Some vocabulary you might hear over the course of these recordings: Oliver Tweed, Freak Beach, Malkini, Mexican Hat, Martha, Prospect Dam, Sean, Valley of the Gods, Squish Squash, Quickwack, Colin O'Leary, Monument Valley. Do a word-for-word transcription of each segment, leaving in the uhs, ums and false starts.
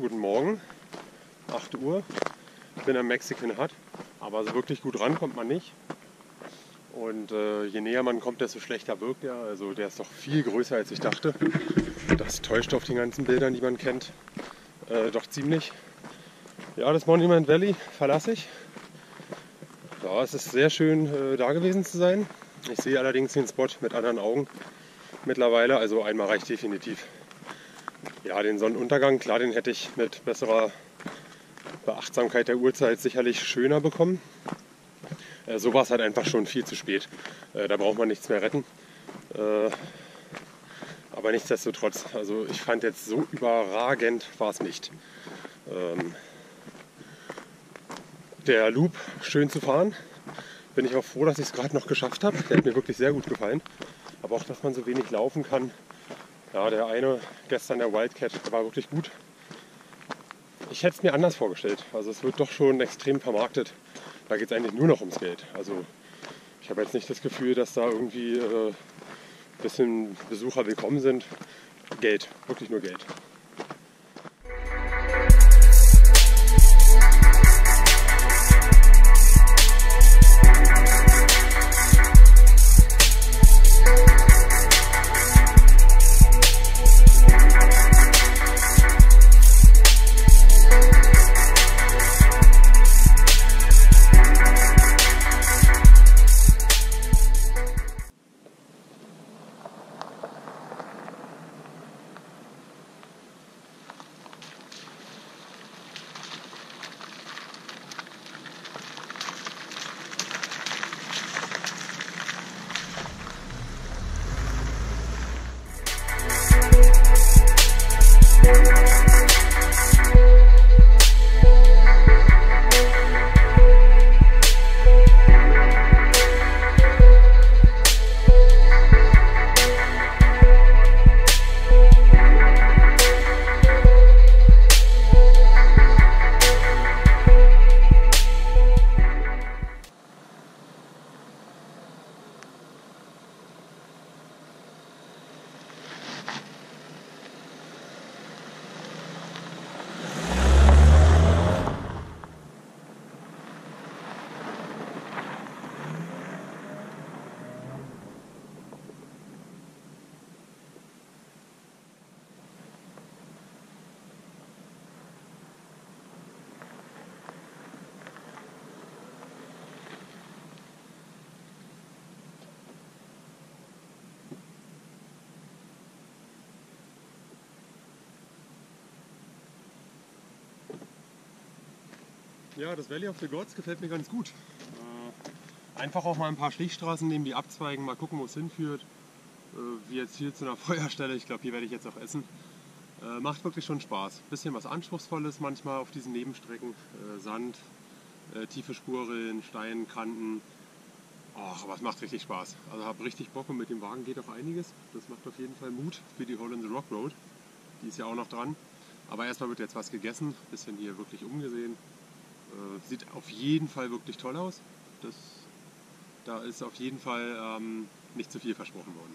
Hallo, guten Morgen, acht Uhr, ich bin am Mexican Hat, aber so wirklich gut ran kommt man nicht. Und äh, je näher man kommt, desto schlechter wirkt er. Also der ist doch viel größer, als ich dachte. Das täuscht auf den ganzen Bildern, die man kennt, äh, doch ziemlich. Ja, das Monument Valley verlasse ich. Ja, es ist sehr schön, äh, da gewesen zu sein. Ich sehe allerdings den Spot mit anderen Augen mittlerweile, also einmal reicht definitiv. Ja, den Sonnenuntergang, klar, den hätte ich mit besserer Beachtsamkeit der Uhrzeit sicherlich schöner bekommen. Äh, so war es halt einfach schon viel zu spät. Äh, da braucht man nichts mehr retten. Äh, aber nichtsdestotrotz, also ich fand jetzt so überragend war es nicht. Ähm, der Loop schön zu fahren. Bin ich auch froh, dass ich es gerade noch geschafft habe. Der hat mir wirklich sehr gut gefallen. Aber auch, dass man so wenig laufen kann. Ja, der eine gestern, der Wildcat, der war wirklich gut. Ich hätte es mir anders vorgestellt. Also es wird doch schon extrem vermarktet. Da geht es eigentlich nur noch ums Geld. Also ich habe jetzt nicht das Gefühl, dass da irgendwie ein äh, bisschen Besucher willkommen sind. Geld, wirklich nur Geld. Ja, das Valley of the Gods gefällt mir ganz gut. Einfach auch mal ein paar Schlichtstraßen nehmen, die abzweigen, mal gucken, wo es hinführt. Wie jetzt hier zu einer Feuerstelle, ich glaube, hier werde ich jetzt auch essen. Macht wirklich schon Spaß. Bisschen was Anspruchsvolles manchmal auf diesen Nebenstrecken. Sand, tiefe Spurrillen, Steinkanten. Och, aber es macht richtig Spaß. Also habe richtig Bock und mit dem Wagen geht auch einiges. Das macht auf jeden Fall Mut für die Hole in the Rock Road. Die ist ja auch noch dran. Aber erstmal wird jetzt was gegessen, bisschen hier wirklich umgesehen. Sieht auf jeden Fall wirklich toll aus. Das, da ist auf jeden Fall ähm, nicht zu viel versprochen worden.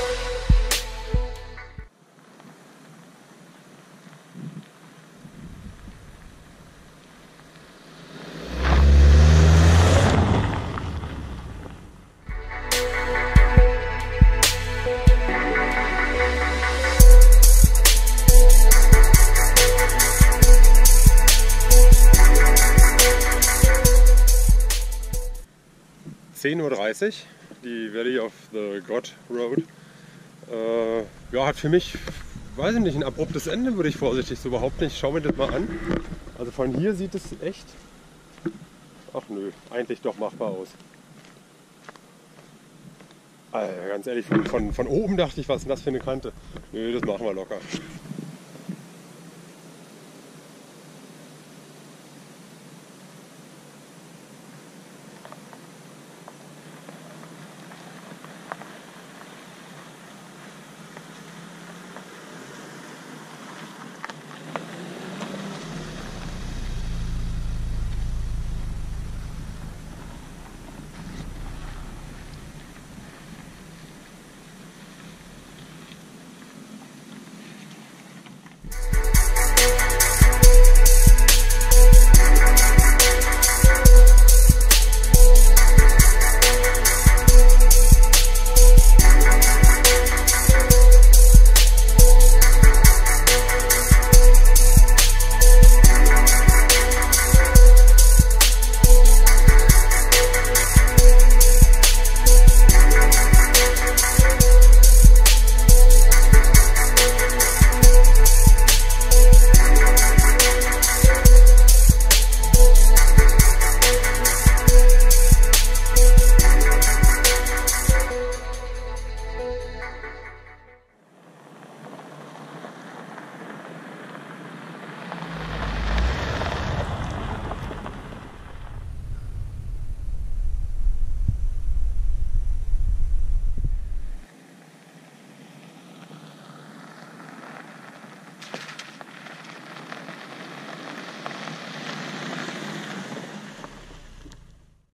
zehn Uhr dreißig, die Valley of the God Road, äh, ja, hat für mich, weiß ich nicht, ein abruptes Ende, würde ich vorsichtig so überhaupt nicht. Schau mir das mal an. Also von hier sieht es echt, ach nö, eigentlich doch machbar aus. Alter, ganz ehrlich, von, von, von oben dachte ich, was ist denn das für eine Kante? Nö, das machen wir locker.